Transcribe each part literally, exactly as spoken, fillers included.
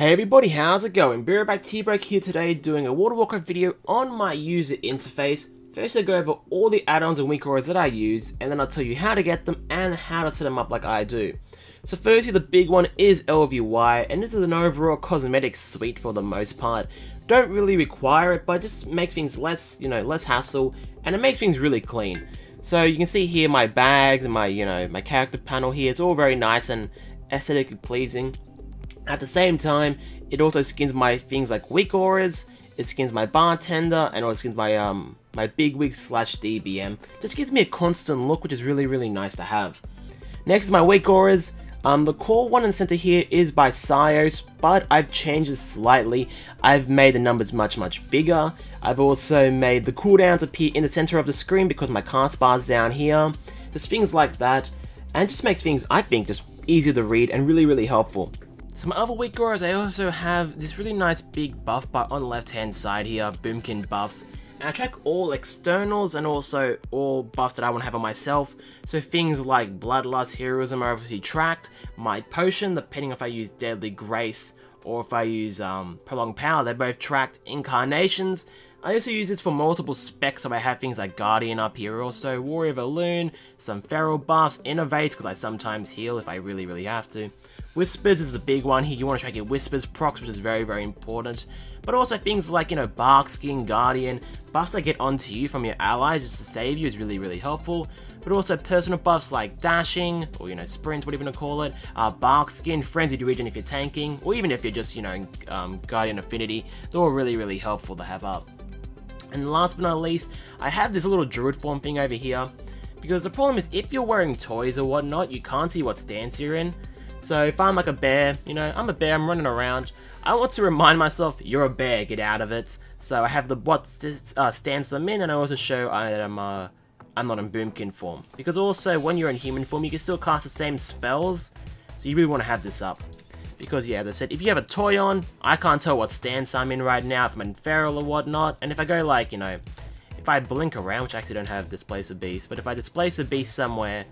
Hey everybody, how's it going? Barry by T-Break here today, doing a World of Warcraft video on my user interface. First I go over all the add-ons and weak auras that I use, and then I'll tell you how to get them and how to set them up like I do. So firstly, the big one is ElvUI, and this is an overall cosmetic suite for the most part. Don't really require it, but it just makes things less, you know, less hassle, and it makes things really clean. So you can see here my bags and my, you know, my character panel here. It's all very nice and aesthetically pleasing. At the same time, it also skins my things like weak auras, it skins my bartender, and also skins my um my big wigs slash D B M. Just gives me a constant look, which is really really nice to have. Next is my weak auras. Um, the core one in the center here is by Syos, but I've changed it slightly. I've made the numbers much much bigger. I've also made the cooldowns appear in the center of the screen because my cast bar's down here. There's things like that, and it just makes things, I think, just easier to read and really really helpful. Some other weak auras, I also have this really nice big buff bar on the left hand side here, Boomkin buffs. And I track all externals and also all buffs that I want to have on myself. So things like Bloodlust, Heroism are obviously tracked. My potion, depending if I use Deadly Grace or if I use um, Prolonged Power, they're both tracked. Incarnations, I also use this for multiple specs, so I have things like Guardian up here also, Warrior of Elune, some Feral buffs, Innovates, because I sometimes heal if I really, really have to. Whispers is the big one here. You want to track your Whispers procs, which is very, very important. But also things like, you know, Bark Skin, Guardian, buffs that get onto you from your allies just to save you is really, really helpful. But also personal buffs like Dashing, or, you know, Sprint, whatever you want to call it, uh, Bark Skin, Frenzied Regen if you're tanking, or even if you're just, you know, um, Guardian Affinity. They're all really, really helpful to have up. And last but not least, I have this little druid form thing over here, because the problem is if you're wearing toys or whatnot, you can't see what stance you're in. So if I'm like a bear, you know, I'm a bear, I'm running around, I want to remind myself, you're a bear, get out of it. So I have the what st uh, stance I'm in, and I also show I am, uh, I'm not in Boomkin form. Because also, when you're in human form, you can still cast the same spells, so you really want to have this up. Because yeah, as I said, if you have a toy on, I can't tell what stance I'm in right now, if I'm in feral or whatnot. And if I go like, you know, if I blink around, which I actually don't have displace a beast, but if I displace a beast somewhere,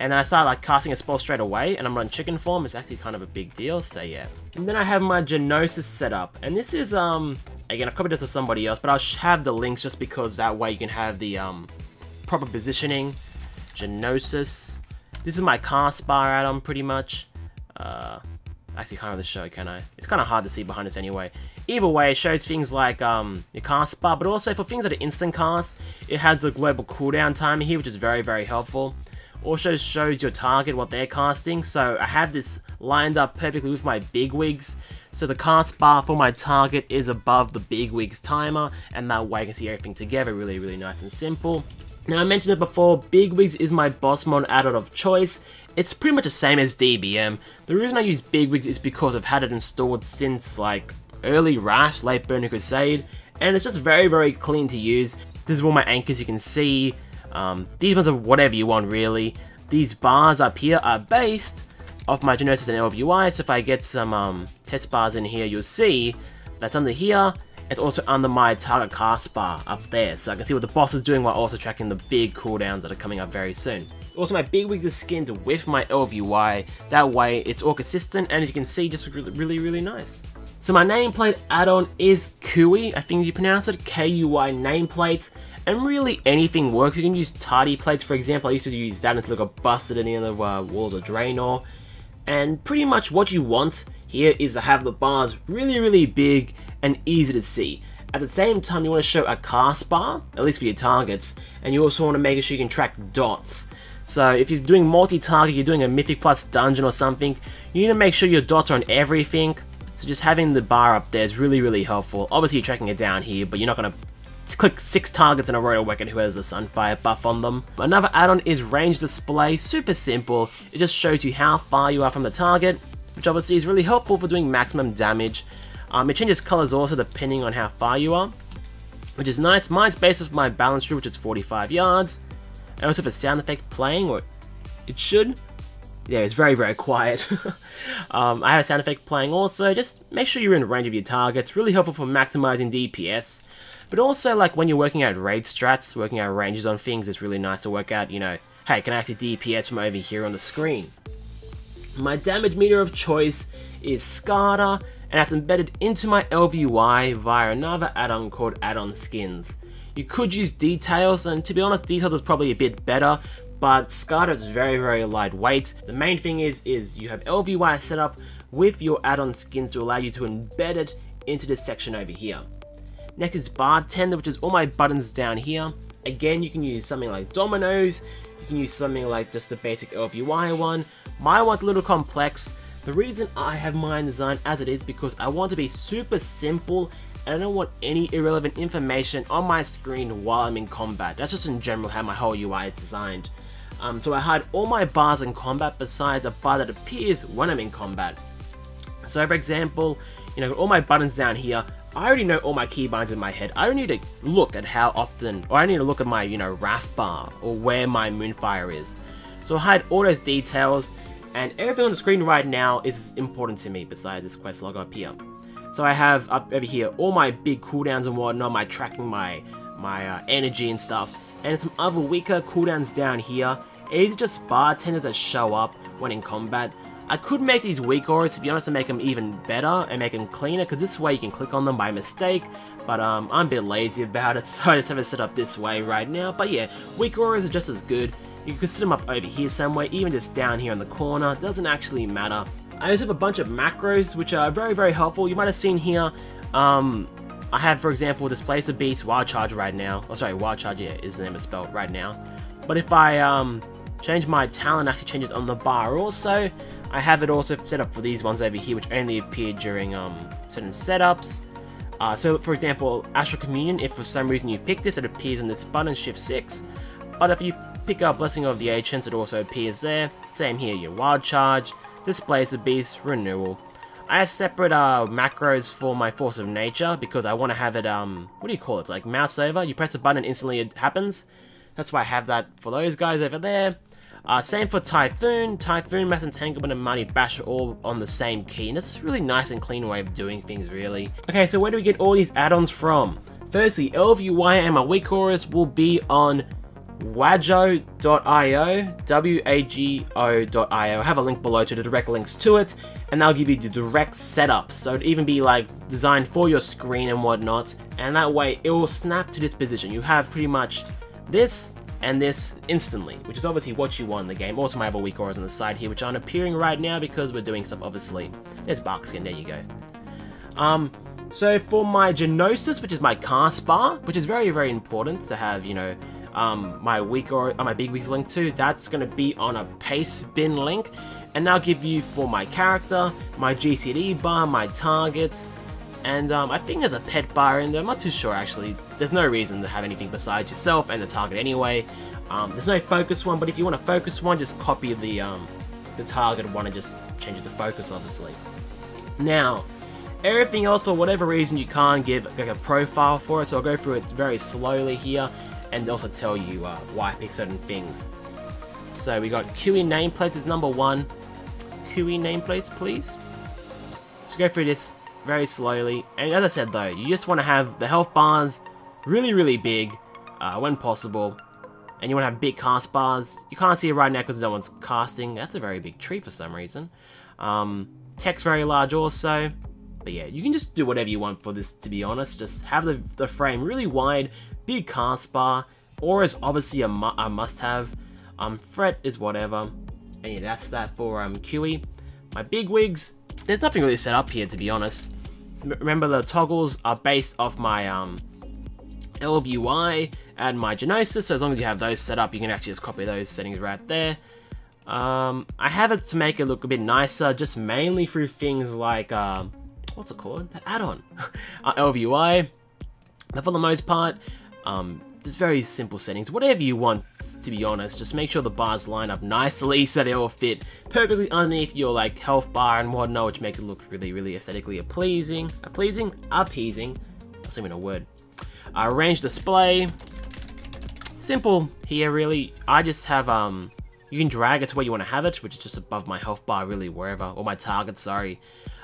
and then I start like casting a spell straight away, and I'm on chicken form, it's actually kind of a big deal, so yeah. And then I have my Genosis set up, and this is, um, again, I've copied this to somebody else, but I'll have the links just because that way you can have the um, proper positioning. Genosis. This is my cast bar add-on pretty much. Uh... Actually, can't really show, can I? It's kind of hard to see behind us anyway. Either way, it shows things like um, your cast bar, but also for things that are instant cast, it has the global cooldown timer here, which is very, very helpful. Also shows your target what they're casting, so I have this lined up perfectly with my big wigs. So the cast bar for my target is above the big wigs timer, and that way I can see everything together, really, really nice and simple. Now, I mentioned it before, Big Wigs is my boss mod add-on of choice. It's pretty much the same as D B M. The reason I use Big Wigs is because I've had it installed since, like, early Rash, late Burning Crusade, and it's just very, very clean to use. This is all my anchors you can see. Um, these ones are whatever you want, really. These bars up here are based off my Genosis and ElvUI, so if I get some um, test bars in here, you'll see that's under here. It's also under my target cast bar up there, so I can see what the boss is doing while also tracking the big cooldowns that are coming up very soon. Also, my big wigs are skinned with my ElvUI. That way, it's all consistent, and as you can see, just really, really, really nice. So my nameplate add-on is Kui. I think you pronounce it K U I nameplates, and really anything works. You can use Tardy plates, for example. I used to use that until I got busted in the end of uh, World of Draenor. And pretty much what you want here is to have the bars really, really big and easy to see. At the same time, you want to show a cast bar, at least for your targets, and you also want to make sure you can track dots. So if you're doing multi-target, you're doing a Mythic Plus dungeon or something, you need to make sure your dots are on everything. So just having the bar up there is really, really helpful. Obviously, you're tracking it down here, but you're not going to click six targets in a row to work at who has a Sunfire buff on them. Another add-on is range display, super simple. It just shows you how far you are from the target, which obviously is really helpful for doing maximum damage. Um, it changes colors also depending on how far you are, which is nice. Mine's based off my Balance Druid, which is forty-five yards. And also for sound effect playing, or it should. Yeah, it's very, very quiet. um, I have a sound effect playing also. Just make sure you're in range of your targets. Really helpful for maximizing D P S. But also, like, when you're working out raid strats, working out ranges on things, it's really nice to work out, you know, hey, can I actually D P S from over here on the screen? My damage meter of choice is Skada, and that's embedded into my ElvUI via another add-on called Addon Skins. You could use Details, and to be honest, Details is probably a bit better, but Skada is very, very lightweight. The main thing is, is you have ElvUI set up with your Addon Skins to allow you to embed it into this section over here. Next is Bartender, which is all my buttons down here. Again, you can use something like Dominoes, you can use something like just the basic ElvUI one. My one's a little complex. The reason I have mine designed as it is because I want to be super simple and I don't want any irrelevant information on my screen while I'm in combat. That's just in general how my whole U I is designed. Um, so I hide all my bars in combat besides a bar that appears when I'm in combat. So for example, you know, all my buttons down here, I already know all my keybinds in my head. I don't need to look at how often, or I need to look at my, you know, R A F bar or where my Moonfire is. So I hide all those details, and everything on the screen right now is important to me besides this quest log up here. So I have up over here all my big cooldowns and whatnot, my tracking, my my uh, energy and stuff, and some other weaker cooldowns down here. These are just bartenders that show up when in combat. I could make these weak auras, to be honest, and make them even better and make them cleaner, because this way you can click on them by mistake, but um, I'm a bit lazy about it, so I just have it set up this way right now. But yeah, weak auras are just as good. You could set them up over here somewhere, even just down here in the corner, doesn't actually matter. I also have a bunch of macros which are very, very helpful. You might have seen here, um, I have, for example, Displace a Beast, Wild Charge right now. Oh, sorry, Wild Charge, yeah, is the name it's spelled right now. But if I um, change my talent, it actually changes on the bar also. I have it also set up for these ones over here, which only appear during um, certain setups. Uh, so, for example, Astral Communion, if for some reason you picked this, it appears on this button, Shift six. But if you pick up Blessing of the Ancients, it also appears there. Same here, your Wild Charge, Displace a Beast, Renewal. I have separate uh, macros for my Force of Nature, because I want to have it, um, what do you call it? It's like mouse over, you press a button and instantly it happens. That's why I have that for those guys over there. Uh, same for Typhoon, Typhoon, Mass Entanglement and Mighty Bash are all on the same key, and it's a really nice and clean way of doing things, really. Okay, so where do we get all these add-ons from? Firstly, ElvUI and my weak auras will be on wago dot i o, W A G O dot i o. I have a link below to the direct links to it, and that'll give you the direct setup, so it'd even be like designed for your screen and whatnot, and that way it will snap to this position. You have pretty much this and this instantly, which is obviously what you want in the game. Also, my other weak auras on the side here, which aren't appearing right now because we're doing stuff, obviously. There's Barkskin, there you go. Um, so for my Genosis, which is my cast bar, which is very, very important to have, you know, um, my weak aura, uh, my Big Wigs link too, that's gonna be on a pace bin link, and that'll give you for my character, my G C D bar, my targets, and um, I think there's a pet bar in there, I'm not too sure actually. There's no reason to have anything besides yourself and the target anyway. Um, there's no focus one, but if you want to focus one, just copy the um, the target one and just change it to focus, obviously. Now, everything else, for whatever reason, you can't give like a profile for it, so I'll go through it very slowly here and also tell you uh, why I pick certain things. So we got Kui nameplates is number one. Kui nameplates, please. Just go through this very slowly, and as I said though, you just want to have the health bars really, really big uh, when possible, and you want to have big cast bars. You can't see it right now because no one's casting. That's a very big tree for some reason. Um, text very large also, but yeah, you can just do whatever you want for this, to be honest. Just have the, the frame really wide, big cast bar, aura is obviously a, mu a must-have, um, fret is whatever, and yeah, that's that for um, Kui. My Big Wigs, there's nothing really set up here, to be honest. Remember, the toggles are based off my um, ElvUI and my Genosis, so as long as you have those set up, you can actually just copy those settings right there. Um, I have it to make it look a bit nicer, just mainly through things like, uh, what's it called? An add-on. uh, ElvUI, but for the most part, um, just very simple settings. Whatever you want, to be honest, just make sure the bars line up nicely so they all fit perfectly underneath your like health bar and whatnot, which makes it look really, really aesthetically pleasing. A pleasing? Appeasing. That's even a word. Uh, range display, simple here really. I just have, um, you can drag it to where you want to have it, which is just above my health bar really, wherever, or my target, sorry.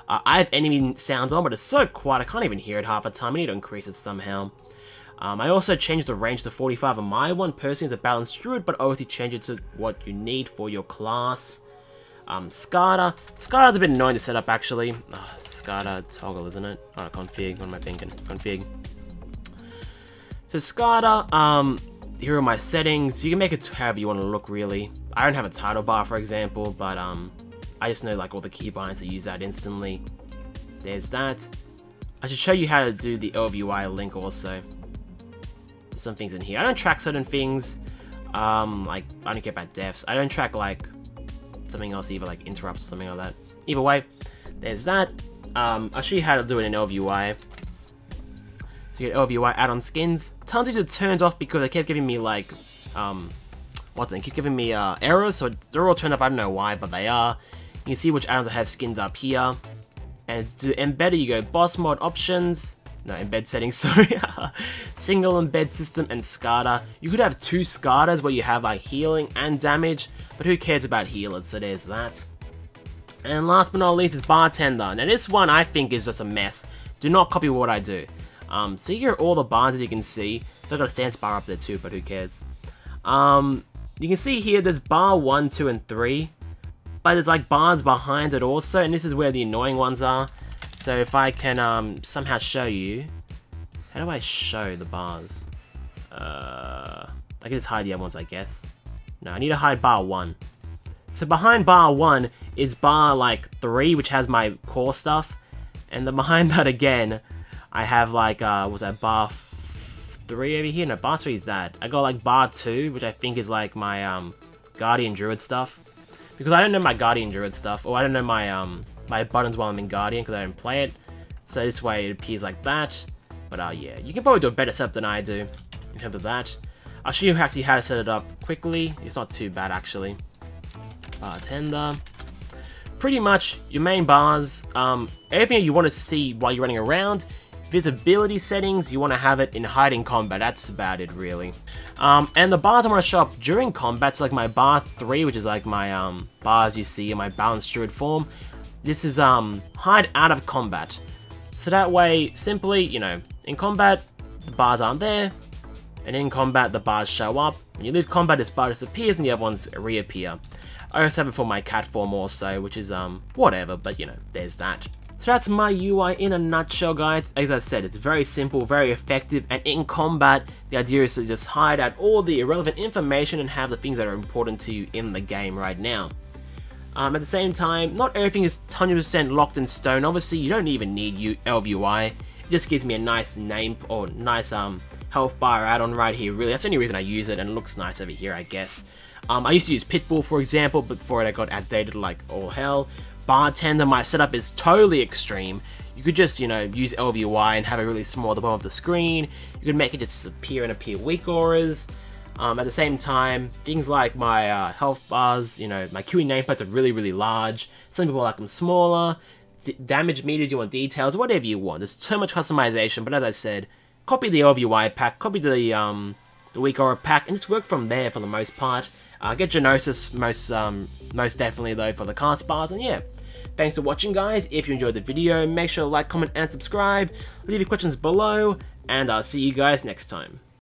Uh, I have enemy sounds on, but it's so quiet, I can't even hear it half the time. I need to increase it somehow. Um, I also changed the range to forty-five on my one. Personally, it's a Balance Druid, but obviously change it to what you need for your class. Um, Skada. Skada's a bit annoying to set up, actually. Oh, Skada toggle, isn't it? Oh, config. What am I thinking? Config. So Skada, um, here are my settings. You can make it however you want to look, really. I don't have a title bar, for example, but um, I just know like all the keybinds to use that instantly. There's that. I should show you how to do the ElvUI link also. There's some things in here. I don't track certain things. Um, like, I don't care about deaths. I don't track, like, something else either, like interrupts or something like that. Either way, there's that. Um, I'll show you how to do it in ElvUI. You get ElvUI Addon Skins. Tons of these are turned off because they kept giving me like, um, what's it? They kept giving me uh, errors, so they're all turned up. I don't know why, but they are. You can see which add-ons I have skins up here. And to embed it, you go boss mod options, no embed settings, sorry. Single embed system and Skada. You could have two Skadas where you have like healing and damage, but who cares about healers? So there's that. And last but not least is Bartender. Now this one I think is just a mess. Do not copy what I do. Um, so here are all the bars, as you can see. So I got a stance bar up there too, but who cares? Um, you can see here there's bar one, two, and three, but there's like bars behind it also, and this is where the annoying ones are. So if I can um, somehow show you, how do I show the bars? Uh, I can just hide the other ones, I guess. No, I need to hide bar one. So behind bar one is bar like three, which has my core stuff, and then behind that again. I have like, uh, was that bar three over here? No, bar three is that. I got like bar two, which I think is like my, um, Guardian Druid stuff. Because I don't know my Guardian Druid stuff, or I don't know my, um, my buttons while I'm in Guardian, because I don't play it. So this way it appears like that. But, uh, yeah, you can probably do a better setup than I do, in terms of that. I'll show you actually how to set it up quickly. It's not too bad, actually. Bartender. Pretty much, your main bars, um, everything you want to see while you're running around. Visibility settings, you want to have it in hide in combat, that's about it really. Um, and the bars I want to show up during combat, so like my bar three, which is like my um, bars you see in my Balance Druid form. This is um, hide out of combat. So that way, simply, you know, in combat, the bars aren't there, and in combat, the bars show up. When you leave combat, this bar disappears and the other ones reappear. I also have it for my cat form also, which is um, whatever, but you know, there's that. So that's my U I in a nutshell, guys. As I said, it's very simple, very effective, and in combat, the idea is to just hide out all the irrelevant information and have the things that are important to you in the game right now. Um, at the same time, not everything is one hundred percent locked in stone. Obviously, you don't even need ElvUI. It just gives me a nice name or nice um health bar add-on right here, really. That's the only reason I use it, and it looks nice over here, I guess. Um, I used to use Pitbull, for example, but before it got outdated like all hell. Bartender, my setup is totally extreme. You could just, you know, use ElvUI and have it really small at the bottom of the screen. You could make it just appear and appear weak auras. Um, at the same time, things like my uh, health bars, you know, my Kui nameplates are really, really large. Some people like them smaller. D damage meters, you want details, whatever you want. There's so much customization, but as I said, copy the ElvUI pack, copy the, um, the weak aura pack, and just work from there for the most part. Uh, get Genosis most, um, most definitely though for the cast bars, and yeah. Thanks for watching, guys. If you enjoyed the video, make sure to like, comment, and subscribe. Leave your questions below, and I'll see you guys next time.